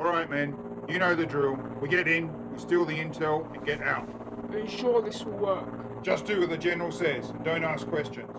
All right, men, you know the drill. We get in, we steal the intel, and get out. Are you sure this will work? Just do what the General says, and don't ask questions.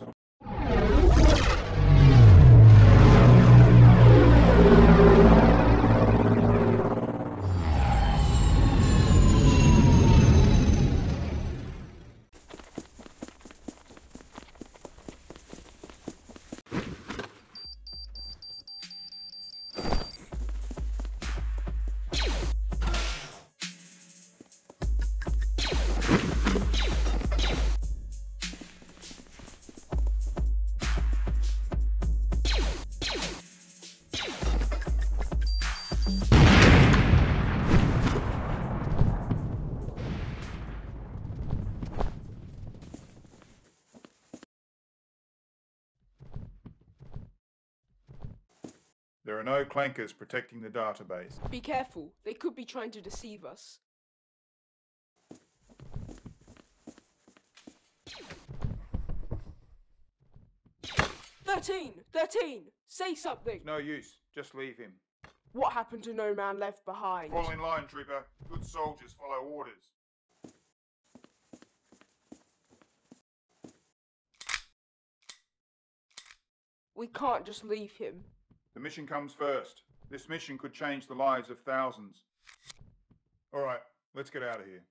There are no clankers protecting the database. Be careful, they could be trying to deceive us. Thirteen! Say something! No use, just leave him. What happened to no man left behind? Fall in line, Trooper. Good soldiers follow orders. We can't just leave him. The mission comes first. This mission could change the lives of thousands. All right, let's get out of here.